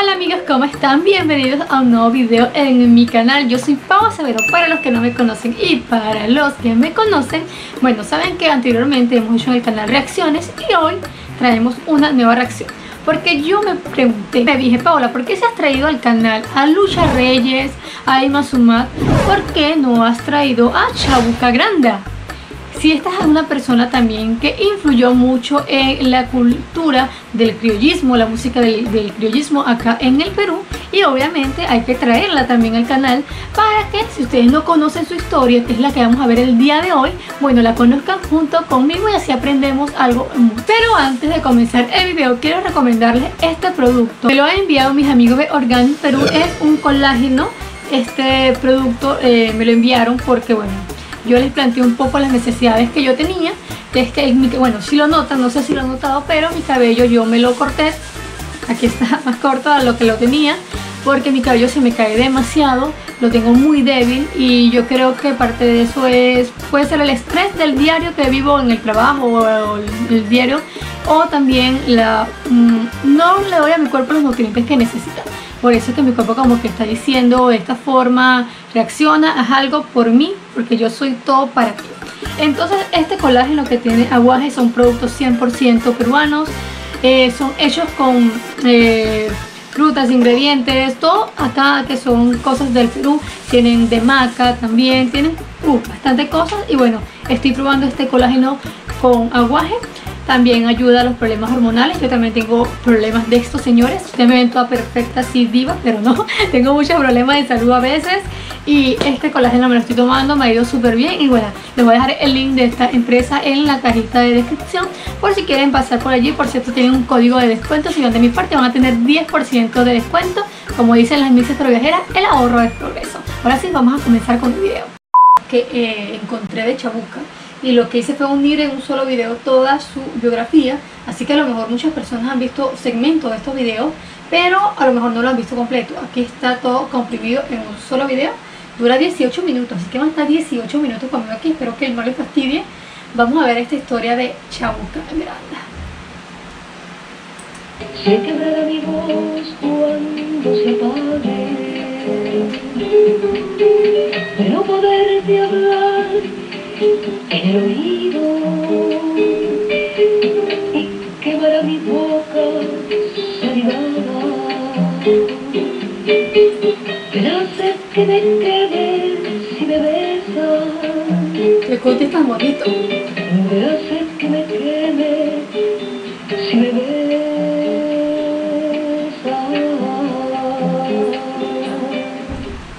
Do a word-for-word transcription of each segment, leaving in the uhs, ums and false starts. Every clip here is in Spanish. Hola amigos, ¿cómo están? Bienvenidos a un nuevo video en mi canal. Yo soy Paola Severo para los que no me conocen, y para los que me conocen, bueno, saben que anteriormente hemos hecho en el canal reacciones y hoy traemos una nueva reacción. Porque yo me pregunté, me dije, Paola, ¿por qué se has traído al canal a Lucha Reyes, a Ima Sumac? ¿Por qué no has traído a Chabuca Granda? Si esta es una persona también que influyó mucho en la cultura del criollismo, la música del, del criollismo acá en el Perú, y obviamente hay que traerla también al canal para que, si ustedes no conocen su historia, que es la que vamos a ver el día de hoy, bueno, la conozcan junto conmigo y así aprendemos algo. Pero antes de comenzar el video, quiero recomendarles este producto. Me lo han enviado mis amigos de Organic Perú, es un colágeno. Este producto eh, me lo enviaron porque, bueno, yo les planteé un poco las necesidades que yo tenía. Es que, bueno, si lo notan, no sé si lo han notado, pero mi cabello yo me lo corté. Aquí está más corto de lo que lo tenía, porque mi cabello se me cae demasiado, lo tengo muy débil, y yo creo que parte de eso es, puede ser el estrés del diario que vivo en el trabajo o el, el diario, o también la, mmm, no le doy a mi cuerpo los nutrientes que necesita. Por eso es que mi cuerpo como que está diciendo de esta forma, reacciona, haz algo por mí, porque yo soy todo para ti. Entonces este colágeno que tiene aguaje son productos cien por ciento peruanos, eh, son hechos con eh, frutas, ingredientes, todo acá que son cosas del Perú. Tienen de maca también, tienen uh, bastante cosas, y bueno, estoy probando este colágeno con aguaje. También ayuda a los problemas hormonales. Yo también tengo problemas de estos, señores. Ustedes me ven toda perfecta, así diva, pero no. Tengo muchos problemas de salud a veces. Y este colágeno me lo estoy tomando, me ha ido súper bien. Y bueno, les voy a dejar el link de esta empresa en la cajita de descripción, por si quieren pasar por allí. Por cierto, tienen un código de descuento. Si van de mi parte, van a tener diez por ciento de descuento. Como dicen las mixes viajeras, el ahorro es progreso. Ahora sí, vamos a comenzar con el video que eh, encontré de Chabuca. Y lo que hice fue unir en un solo video toda su biografía. Así que a lo mejor muchas personas han visto segmentos de estos videos, pero a lo mejor no lo han visto completo. Aquí está todo comprimido en un solo video. Dura dieciocho minutos, así que van a estar dieciocho minutos conmigo aquí. Espero que no les fastidie. Vamos a ver esta historia de Chabuca Granda. Se quebrará mi voz cuando se apague, pero poderte hablar en el oído, y quemará mi boca salivada. Pero sé que me quedes si me besas. El cote está bonito. Pero sé que me quedes si me besas.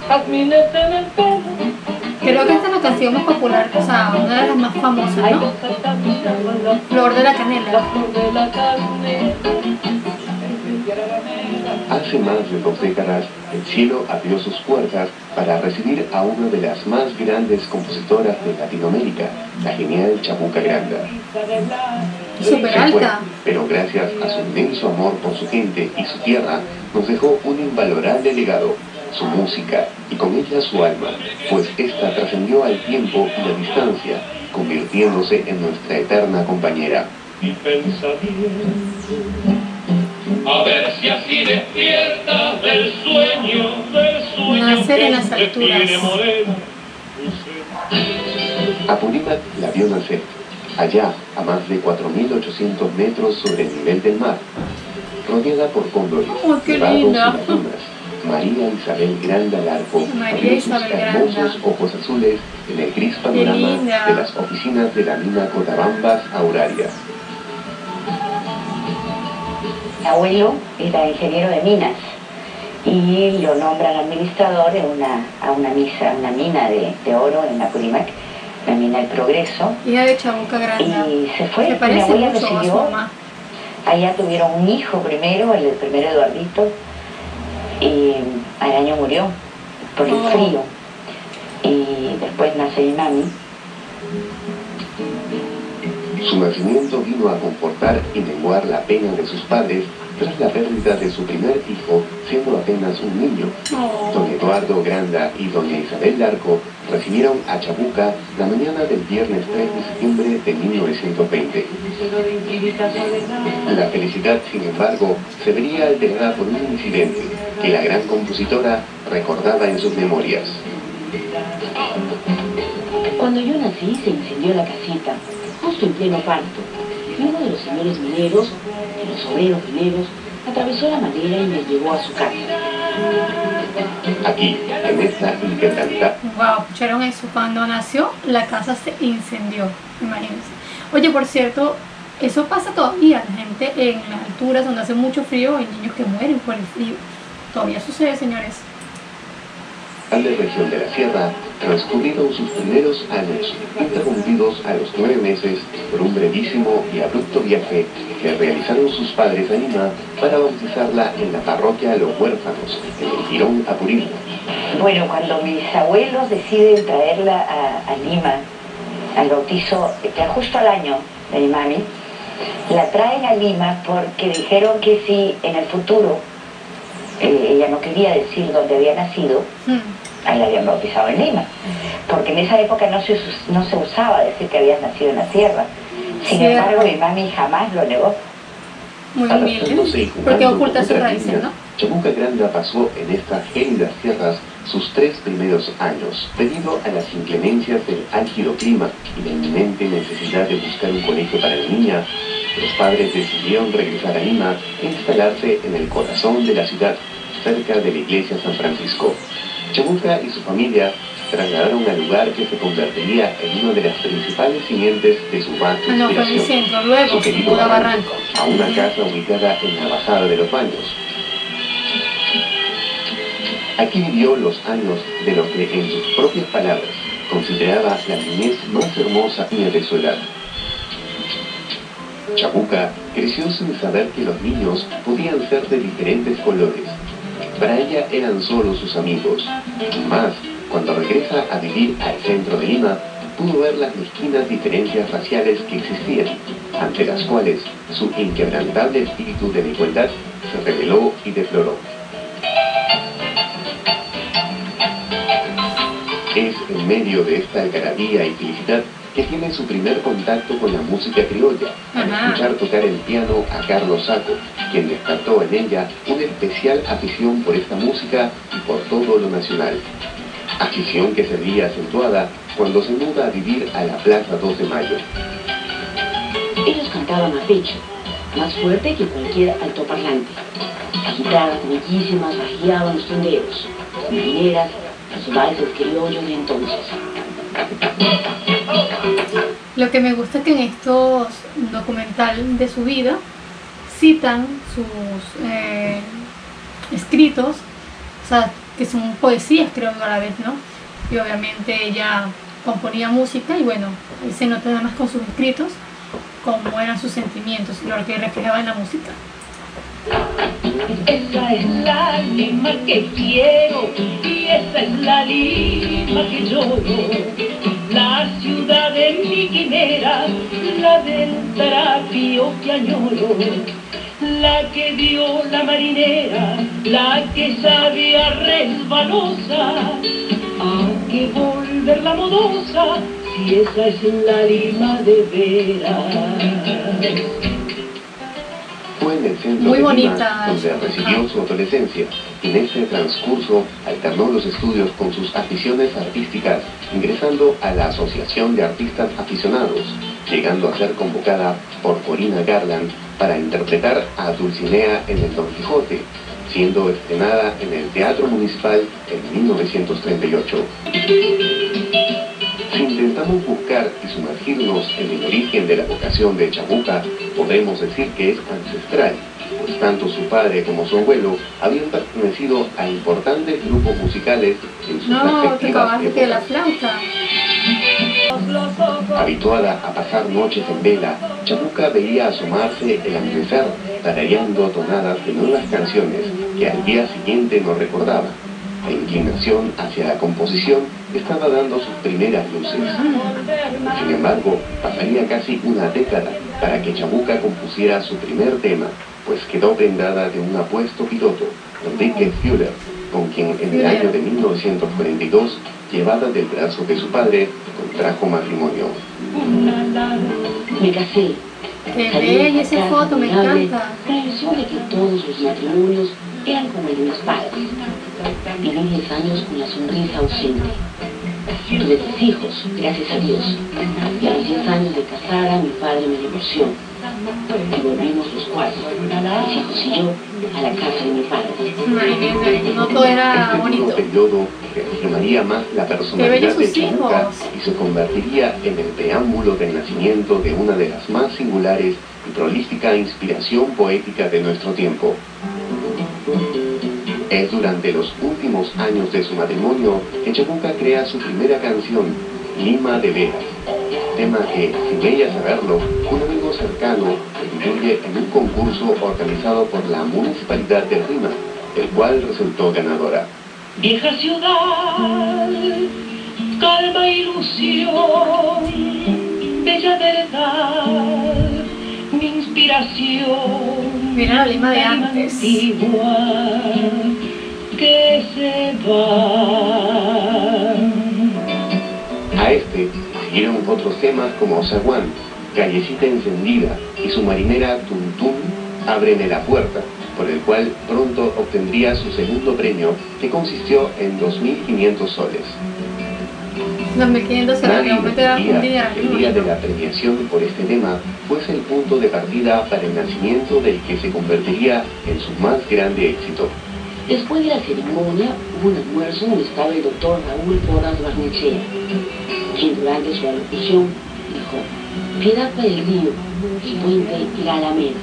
Admínate en el pelo. Creo que esta es la canción más popular, o sea, una de las más famosas, ¿no? Flor de la canela. Hace más de dos décadas, el cielo abrió sus puertas para recibir a una de las más grandes compositoras de Latinoamérica, la genial Chabuca Granda. Super alta. Se fue, pero gracias a su inmenso amor por su gente y su tierra, nos dejó un invalorable legado. Su música, y con ella su alma, pues esta trascendió al tiempo y la distancia, convirtiéndose en nuestra eterna compañera. Mi pensamiento, a ver si así despierta del sueño, del sueño que te tiene morena. Apurímac la vio nacer, allá a más de cuatro mil ochocientos metros sobre el nivel del mar, rodeada por cóndores, oh, qué linda. María Isabel Granda Larco abrió sus hermosos ojos azules en el gris panorama de las oficinas de la mina Cotabambas Auraria. Mi abuelo era ingeniero de minas y lo nombran administrador de una, a una, misa, una mina de, de oro en Apurímac, la mina El Progreso. Y de Chabuca Granda. Y se fue. Mi abuela recibió. Allá tuvieron un hijo primero, el primero Eduardito. Y al año murió por el frío, y después nace mi mami. Su nacimiento vino a comportar y menguar la pena de sus padres tras la pérdida de su primer hijo, siendo apenas un niño. Don Eduardo Granda y doña Isabel Larco recibieron a Chabuca la mañana del viernes tres de septiembre de mil novecientos veinte. La felicidad, sin embargo, se vería alterada por un incidente que la gran compositora recordaba en sus memorias. Cuando yo nací, se incendió la casita, justo en pleno parto. Y uno de los señores mineros, de los obreros mineros, atravesó la madera y me llevó a su casa. Aquí, en esta inquietanza. Wow, ¿escucharon eso? Cuando nació, la casa se incendió, imagínense. Oye, por cierto, eso pasa todavía. La gente en las alturas donde hace mucho frío, hay niños que mueren por el frío. Todavía sucede, señores. En la región de la sierra transcurrieron sus primeros años, interrumpidos a los nueve meses por un brevísimo y abrupto viaje que realizaron sus padres a Ima para bautizarla en la parroquia de los huérfanos, en el Girón Apurímac. Bueno, cuando mis abuelos deciden traerla a, a Lima, al bautizo, que justo al año de mi mami, la traen a Lima porque dijeron que si en el futuro, eh, ella no quería decir dónde había nacido, ahí la habían bautizado en Lima, porque en esa época no se, no se usaba decir que habías nacido en la sierra. Sin Cierra. embargo, mi mami jamás lo negó. Muy bien, porque oculta sus raíces, ¿no? Chabuca Granda pasó en estas gélidas tierras sus tres primeros años, debido a las inclemencias del álgido clima y la inminente necesidad de buscar un colegio para la niña. Los padres decidieron regresar a Lima e instalarse en el corazón de la ciudad, cerca de la iglesia San Francisco. Chabuca y su familia trasladaron al lugar que se convertiría en una de las principales simientes de su más no, inspiración, luego, su querido Barranco, a una casa ubicada en la Bajada de los Baños. Aquí vivió los años de lo que, en sus propias palabras, consideraba la niñez más hermosa de su edad. Chabuca creció sin saber que los niños podían ser de diferentes colores. Para ella eran solo sus amigos. Y más, cuando regresa a vivir al centro de Lima, pudo ver las mezquinas diferencias raciales que existían, ante las cuales su inquebrantable espíritu de la igualdad se reveló y defloró. Es en medio de esta algarabía y felicidad que tiene su primer contacto con la música criolla, al escuchar tocar el piano a Carlos Saco, quien despertó en ella una especial afición por esta música y por todo lo nacional. Afición que se veía acentuada cuando se muda a vivir a la Plaza dos de Mayo. Ellos cantaban a pecho, más fuerte que cualquier altoparlante. Agitadas, bellísimas, bajeaban los tenderos, mineras, los bailes criollos de entonces. Lo que me gusta es que en estos documentales de su vida citan sus eh, escritos, o sea, que son poesías, creo, a la vez, ¿no? Y obviamente ella componía música y bueno, ahí se nota nada más con sus escritos cómo eran sus sentimientos y lo que reflejaba en la música. Esa es la Lima que quiero y esa es la Lima que lloro. La ciudad de mi quimera, la del terapio que añoro, la que dio la marinera, la que sabía resbalosa, a que volver la modosa, si esa es la Lima de veras. Fue en el centro de Lima donde recibió su adolescencia. En este transcurso alternó los estudios con sus aficiones artísticas, ingresando a la Asociación de Artistas Aficionados, llegando a ser convocada por Corina Garland para interpretar a Dulcinea en el Don Quijote, siendo estrenada en el Teatro Municipal en mil novecientos treinta y ocho. Si intentamos buscar y sumergirnos en el origen de la vocación de Chabuca, podemos decir que es ancestral. Pues tanto su padre como su abuelo habían pertenecido a importantes grupos musicales en sus respectivas épocas. Habituada a pasar noches en vela, Chabuca veía asomarse el amanecer, tarareando tonadas de nuevas canciones que al día siguiente no recordaba. La inclinación hacia la composición estaba dando sus primeras luces. Sin embargo, pasaría casi una década para que Chabuca compusiera su primer tema, pues quedó vendada de un apuesto piloto, Enrique Fuller, con quien en el año de mil novecientos cuarenta y dos, llevada del brazo de su padre, contrajo matrimonio. Me casé. Bebé, y esa foto me encanta. Con la ilusión de que todos los matrimonios eran como el de mis padres. Viví diez años con la sonrisa ausente. Tuve tres hijos, gracias a Dios. Y a los diez años de casada, mi padre me divorció. Y volvimos los cuatro, mis hijos y yo, a la casa de mi padre. No todo era bonito. Este periodo reafirmaría más la personalidad de Chabuca y se convertiría en el preámbulo del nacimiento de una de las más singulares y prolífica inspiración poética de nuestro tiempo. Es durante los últimos años de su matrimonio que Chabuca crea su primera canción, Lima de Veras, tema que, sin ella saberlo, un amigo cercano incluye en un concurso organizado por la Municipalidad de Rímac, el cual resultó ganadora. Vieja ciudad, calma ilusión, bella verdad, mi inspiración. Mira la Lima de antes. Igual que se va. A este siguieron otros temas como Zaguán, Callecita Encendida y su marinera Tuntún, Ábreme la Puerta, por el cual pronto obtendría su segundo premio, que consistió en dos mil quinientos soles. dos mil quinientos soles, me quedaba un día. El día de la premiación por este tema fuese el punto de partida para el nacimiento del que se convertiría en su más grande éxito. Después de la ceremonia, hubo un almuerzo donde estaba el doctor Raúl Porras Barnechea, quien durante su alocución dijo: piedad para el río, el puente y la alameda.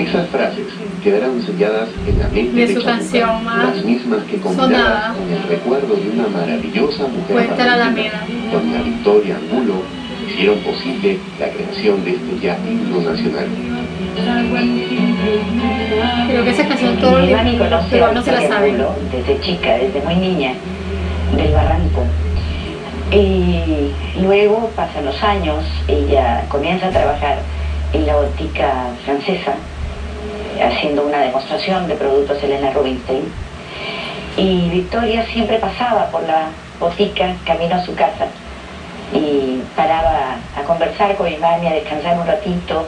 Esas frases quedaron selladas en la mente de, de su canción más, las mismas que combinadas con el recuerdo de una maravillosa mujer barranquera, con la Victoria Angulo, hicieron posible la creación de este ya himno nacional. Creo que esa canción todo el mundo se la sabe. Desde chica, desde muy niña, del barranco. Y luego pasan los años, ella comienza a trabajar en la óptica francesa, haciendo una demostración de productos Elena Rubinstein. Y Victoria siempre pasaba por la botica camino a su casa y paraba a conversar con mi mami, a descansar un ratito,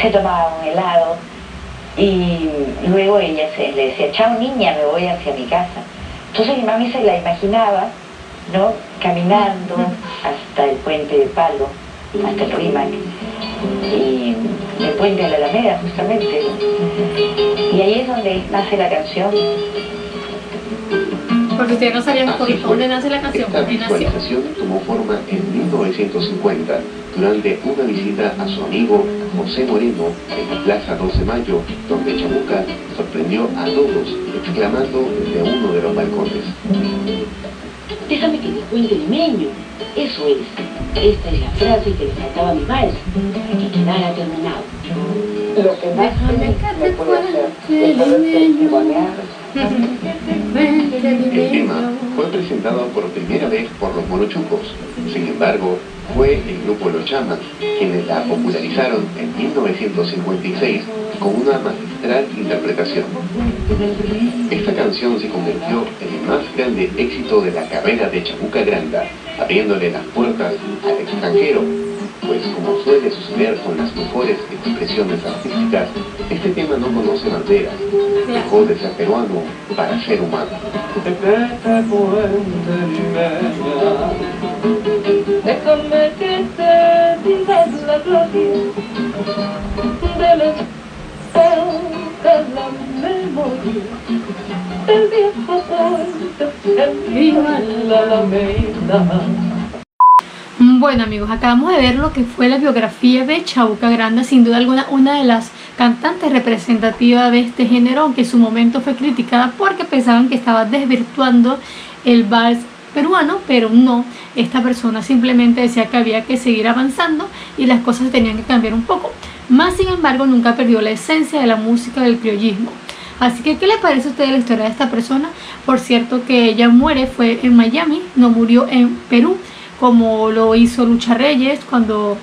se tomaba un helado y luego ella se, le decía: chao niña, me voy hacia mi casa. Entonces mi mami se la imaginaba, ¿no?, caminando hasta el puente de Palo, hasta el Rímac, y el puente de la Alameda, justamente. Y ahí es donde nace la canción. Porque ustedes no sabían por dónde nace la canción. Esta visualización tomó forma en mil novecientos cincuenta, durante una visita a su amigo José Moreno en la Plaza doce de mayo, donde Chabuca sorprendió a todos exclamando desde uno de los balcones: déjame que te cuente limeño. Eso es. Esta es la frase que le faltaba a mi vals para que quedara terminado. Lo que más me puede hacer es poder testimoniar. El tema fue presentado por primera vez por los Morochucos. Sin embargo, fue el grupo Los Chamas quienes la popularizaron en mil novecientos cincuenta y seis con una magistral interpretación. Esta canción se convirtió en el más grande éxito de la carrera de Chabuca Granda, abriéndole las puertas al extranjero, pues como suele suceder con las mejores expresiones artísticas, este tema no conoce banderas, dejó de ser peruano para ser humano. Déjame que te digas la gloria de las pocas, la memoria del viejo puente, el viva la Alameda. Bueno amigos, acabamos de ver lo que fue la biografía de Chabuca Granda, sin duda alguna una de las cantante representativa de este género, aunque en su momento fue criticada porque pensaban que estaba desvirtuando el vals peruano, pero no, esta persona simplemente decía que había que seguir avanzando y las cosas tenían que cambiar un poco. Más sin embargo, nunca perdió la esencia de la música del criollismo. Así que, ¿qué les parece a ustedes la historia de esta persona? Por cierto que ella muere, fue en Miami, no murió en Perú, como lo hizo Lucha Reyes cuando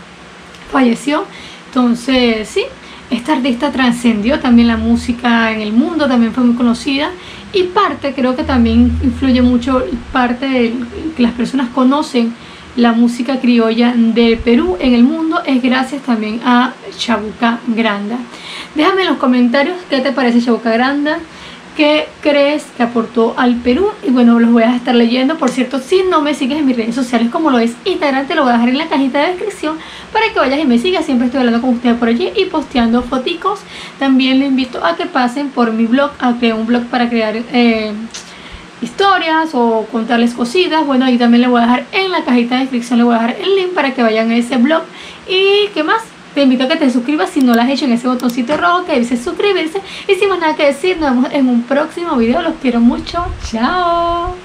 falleció. Entonces, sí. Esta artista trascendió también la música en el mundo, también fue muy conocida, y parte, creo que también influye mucho, parte de que las personas conocen la música criolla del Perú en el mundo es gracias también a Chabuca Granda. Déjame en los comentarios qué te parece Chabuca Granda, qué crees que aportó al Perú, y bueno, los voy a estar leyendo. Por cierto, si no me sigues en mis redes sociales como lo es Instagram, te lo voy a dejar en la cajita de descripción para que vayas y me sigas. Siempre estoy hablando con ustedes por allí y posteando foticos. También les invito a que pasen por mi blog, a crear un blog para crear eh, historias o contarles cositas. Bueno, ahí también les voy a dejar en la cajita de descripción, les voy a dejar el link para que vayan a ese blog. Y qué más, te invito a que te suscribas si no lo has hecho, en ese botoncito rojo que dice suscribirse. Y sin más nada que decir, nos vemos en un próximo video. Los quiero mucho, chao.